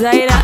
Zaira.